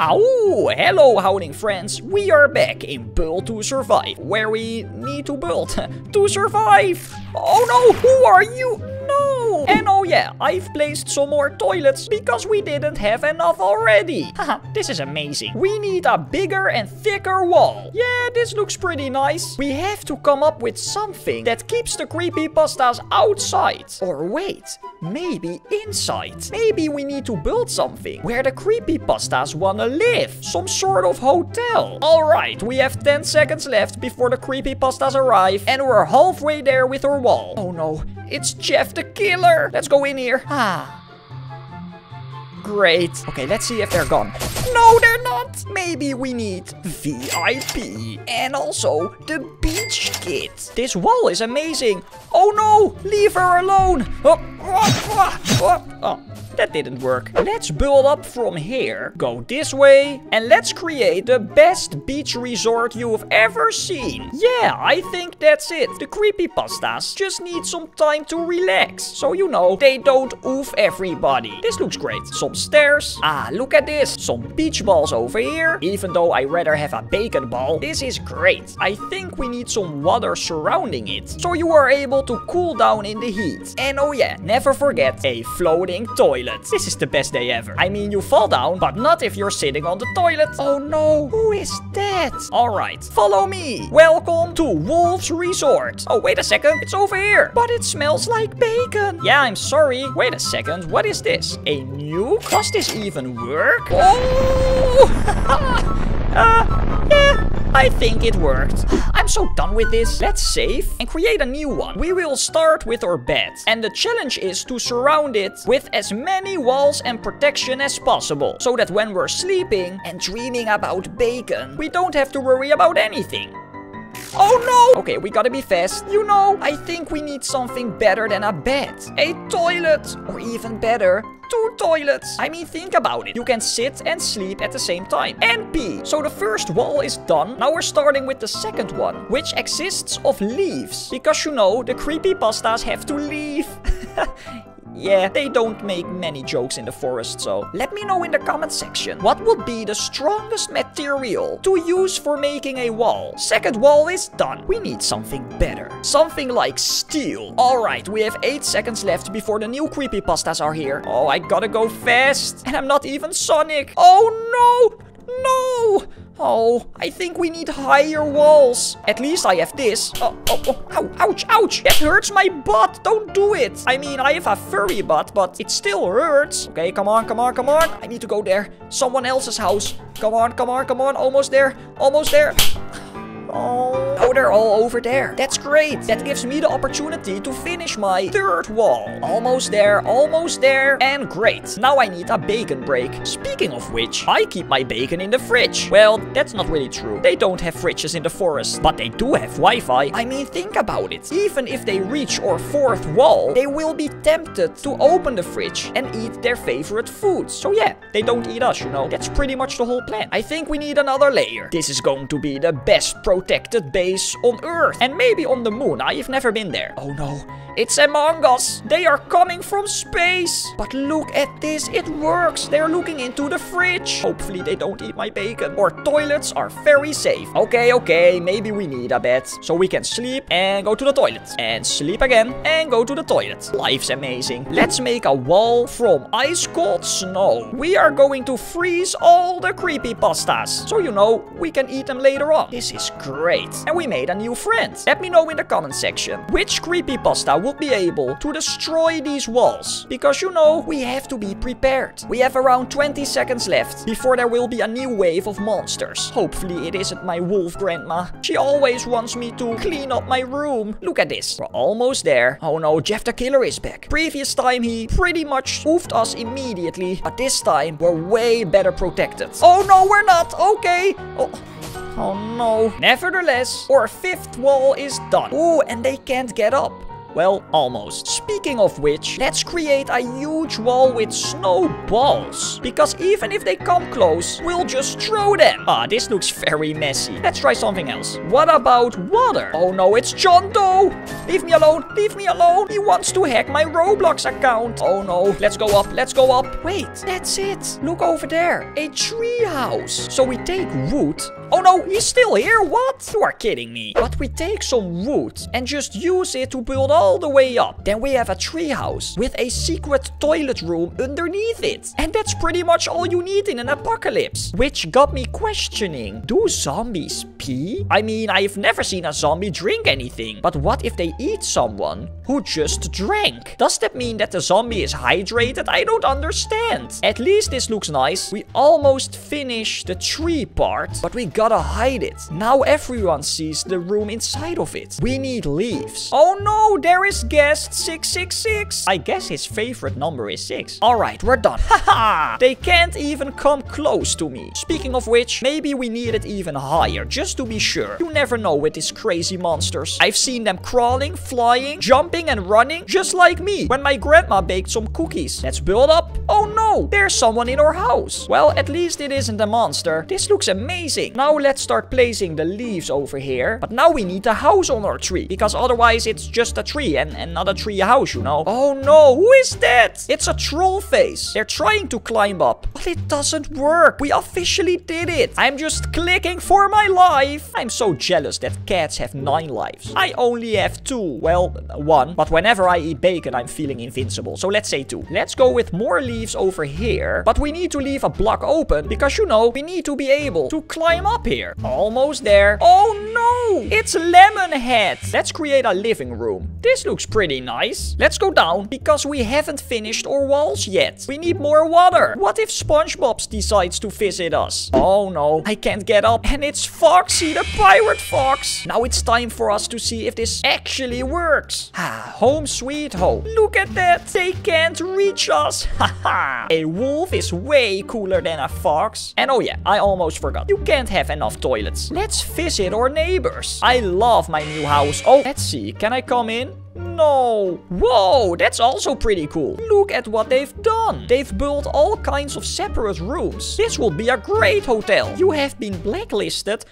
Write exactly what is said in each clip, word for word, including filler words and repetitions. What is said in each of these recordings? Ow! Hello howling friends, we are back in Build to Survive, where we need to build to survive! Oh no, who are you? No! And oh yeah, I've placed some more toilets because we didn't have enough already! Haha, this is amazing. We need a bigger and thicker wall. Yeah, this looks pretty nice. We have to come up with something that keeps the creepypastas outside. Or wait, maybe inside. Maybe we need to build something where the creepypastas wanna live. Some sort of hotel. Alright, we have ten seconds left before the creepypastas arrive. And we're halfway there with our wall. Oh no, it's Jeff the Killer. Let's go in here. Ah. Great. Okay, let's see if they're gone. No, they're not. Maybe we need V I P. And also the beach kit. This wall is amazing. Oh no, leave her alone. Oh, oh, oh, oh. oh. That didn't work. Let's build up from here. Go this way. And let's create the best beach resort you've ever seen. Yeah, I think that's it. The creepypastas just need some time to relax. So, you know, they don't oof everybody. This looks great. Some stairs. Ah, look at this. Some beach balls over here. Even though I rather have a bacon ball. This is great. I think we need some water surrounding it. So you are able to cool down in the heat. And oh yeah, never forget a floating toilet. This is the best day ever. I mean, you fall down, but not if you're sitting on the toilet. Oh no, who is that? Alright, follow me. Welcome to Wolves Resort. Oh, wait a second, it's over here. But it smells like bacon. Yeah, I'm sorry. Wait a second, what is this? A nuke? Does this even work? Oh! uh, yeah. I think it worked. I'm so done with this. Let's save and create a new one. We will start with our bed. And the challenge is to surround it with as many walls and protection as possible. So that when we're sleeping and dreaming about bacon, we don't have to worry about anything. Oh no! Okay, we gotta be fast. You know, I think we need something better than a bed. A toilet. Or even better, two toilets. I mean, think about it. You can sit and sleep at the same time. And pee. So the first wall is done. Now we're starting with the second one, which exists of leaves. Because, you know, the creepypastas have to leave. Yeah, they don't make many jokes in the forest, so let me know in the comment section what would be the strongest material to use for making a wall. Second wall is done. We need something better. Something like steel. Alright, we have eight seconds left before the new creepypastas are here. Oh, I gotta go fast. And I'm not even Sonic. Oh no! No! Oh, I think we need higher walls. At least I have this. Oh, oh, oh, ow, ouch, ouch. That hurts my butt. Don't do it. I mean, I have a furry butt, but it still hurts. Okay, come on, come on, come on. I need to go there. Someone else's house. Come on, come on, come on. Almost there. Almost there. Oh. Oh, they're all over there. That's great. That gives me the opportunity to finish my third wall. Almost there, almost there. And great. Now I need a bacon break. Speaking of which, I keep my bacon in the fridge. Well, that's not really true. They don't have fridges in the forest, but they do have Wi-Fi. I mean, think about it. Even if they reach our fourth wall, they will be tempted to open the fridge and eat their favorite food. So yeah, they don't eat us, you know. That's pretty much the whole plan. I think we need another layer. This is going to be the best pro protected base on Earth. And maybe on the moon. I've never been there. Oh no. It's Among Us. They are coming from space. But look at this. It works. They're looking into the fridge. Hopefully they don't eat my bacon. Our toilets are very safe. Okay, okay. Maybe we need a bed. So we can sleep and go to the toilet. And sleep again and go to the toilet. Life's amazing. Let's make a wall from ice cold snow. We are going to freeze all the creepypastas. So, you know, we can eat them later on. This is great. Great. And we made a new friend. Let me know in the comment section which creepypasta would be able to destroy these walls. Because, you know, we have to be prepared. We have around twenty seconds left before there will be a new wave of monsters. Hopefully it isn't my wolf grandma. She always wants me to clean up my room. Look at this. We're almost there. Oh no, Jeff the Killer is back. Previous time he pretty much oofed us immediately. But this time we're way better protected. Oh no, we're not. Okay. Oh. Oh no. Nevertheless, our fifth wall is done. Ooh, and they can't get up. Well, almost. Speaking of which, let's create a huge wall with snowballs. Because even if they come close, we'll just throw them. Ah, this looks very messy. Let's try something else. What about water? Oh no, it's John Doe! Leave me alone, leave me alone! He wants to hack my Roblox account. Oh no, let's go up, let's go up. Wait, that's it. Look over there, a tree house. So we take wood. Oh no, he's still here, what? You are kidding me. But we take some wood and just use it to build all the way up. Then we have a tree house with a secret toilet room underneath it. And that's pretty much all you need in an apocalypse. Which got me questioning, do zombies pee? I mean, I've never seen a zombie drink anything. But what if they eat someone who just drank? Does that mean that the zombie is hydrated? I don't understand. At least this looks nice. We almost finished the tree part, but we gotta hide it. Now everyone sees the room inside of it. We need leaves. Oh no, there is guest six six six. I guess his favorite number is six. All right, we're done. Haha, they can't even come close to me. Speaking of which, maybe we need it even higher, just to be sure. You never know with these crazy monsters. I've seen them crawling, flying, jumping and running, just like me when my grandma baked some cookies. Let's build up. Oh no, there's someone in our house. Well, at least it isn't a monster. This looks amazing. Now let's start placing the leaves over here. But now we need a house on our tree, because otherwise it's just a tree and, and not a tree house, you know. Oh no, who is that? It's a troll face. They're trying to climb up, but it doesn't work. We officially did it. I'm just clicking for my life. I'm so jealous that cats have nine lives. I only have two. Well, one. But whenever I eat bacon, I'm feeling invincible. So let's say two. Let's go with more leaves over here. But we need to leave a block open, because you know, we need to be able to climb up here. Almost there. Oh no! It's Lemonhead. Let's create a living room. This looks pretty nice. Let's go down, because we haven't finished our walls yet. We need more water. What if SpongeBob decides to visit us? Oh no, I can't get up. And it's Foxy, the pirate fox. Now it's time for us to see if this actually works. Ah, home sweet home. Look at that. They can't reach us. Haha. A wolf is way cooler than a fox. And oh yeah, I almost forgot. You can't have enough toilets. Let's visit our neighbors. I love my new house. Oh, let's see. Can I come in? No. Whoa, that's also pretty cool. Look at what they've done. They've built all kinds of separate rooms. This will be a great hotel. You have been blacklisted.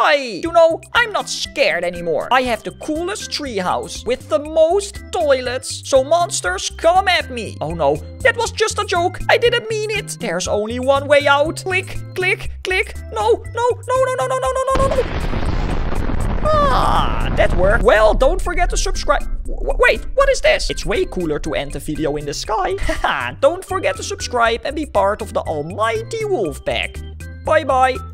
Why? You know, I'm not scared anymore. I have the coolest treehouse with the most toilets, so monsters come at me. Oh no, that was just a joke. I didn't mean it. There's only one way out. Click, click, click. No, no, no, no, no, no, no, no, no, no. Ah, that worked. Well, don't forget to subscribe. W wait, what is this? It's way cooler to end the video in the sky. Haha, don't forget to subscribe and be part of the almighty Wolf Pack. Bye bye.